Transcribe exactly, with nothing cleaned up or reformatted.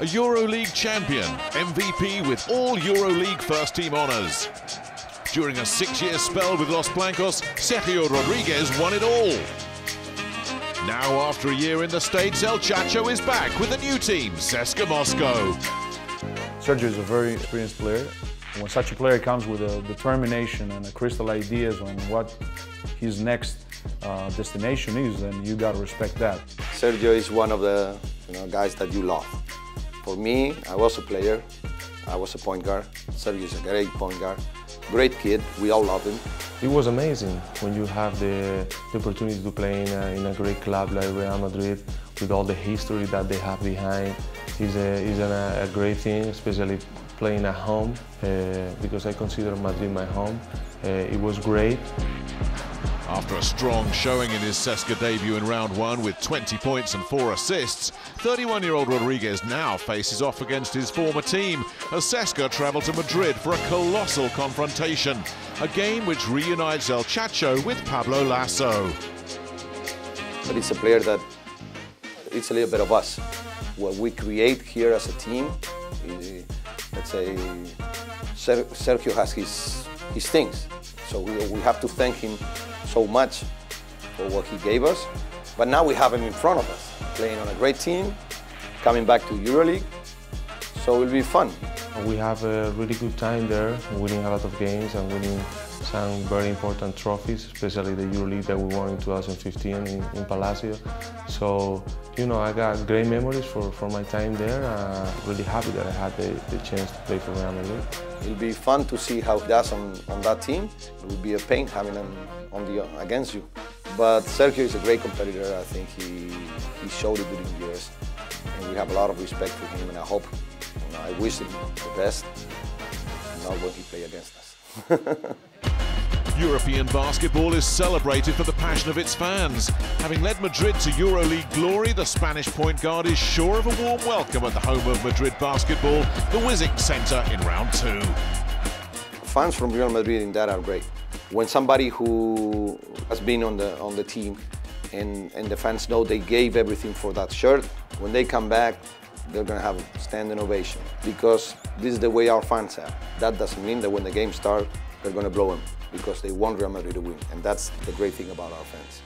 a EuroLeague champion, M V P with all EuroLeague first-team honours. During a six-year spell with Los Blancos, Sergio Rodriguez won it all. Now, after a year in the States, El Chacho is back with a new team, C S K A Moscow. Sergio is a very experienced player. When such a player comes with a determination and a crystal ideas on what his next uh, destination is, then you gotta respect that. Sergio is one of the you know, guys that you love. For me, I was a player, I was a point guard. Sergio is a great point guard, great kid, we all love him. It was amazing when you have the, the opportunity to play in a, in a great club like Real Madrid with all the history that they have behind. It's a, it's a, a great thing, especially playing at home, uh, because I consider Madrid my home. Uh, it was great. After a strong showing in his C S K A debut in round one with twenty points and four assists, thirty-one-year-old Rodriguez now faces off against his former team as C S K A travel to Madrid for a colossal confrontation, a game which reunites El Chacho with Pablo Lasso. But it's a player that, it's a little bit of us. What we create here as a team, is, let's say, Sergio has his, his things. So we, we have to thank him so much for what he gave us. But now we have him in front of us, playing on a great team, coming back to EuroLeague, so it'll be fun. We have a really good time there, winning a lot of games and winning some very important trophies, especially the EuroLeague that we won in two thousand fifteen in, in Palacio. So, you know, I got great memories for, for my time there. Uh, really happy that I had the, the chance to play for Real Madrid. It'll be fun to see how he does on, on that team. It will be a pain having him on the, against you. But Sergio is a great competitor. I think he, he showed it during years. And we have a lot of respect for him, and I hope, you know, I wish him the best, not what he played against us. European basketball is celebrated for the passion of its fans. Having led Madrid to EuroLeague glory, the Spanish point guard is sure of a warm welcome at the home of Madrid basketball, the Wizink Center in round two. Fans from Real Madrid in that are great. When somebody who has been on the, on the team and, and the fans know they gave everything for that shirt, when they come back, they're going to have a standing ovation because this is the way our fans are. That doesn't mean that when the game starts, they're going to blow them, because they want Real Madrid to win, and that's the great thing about our fans.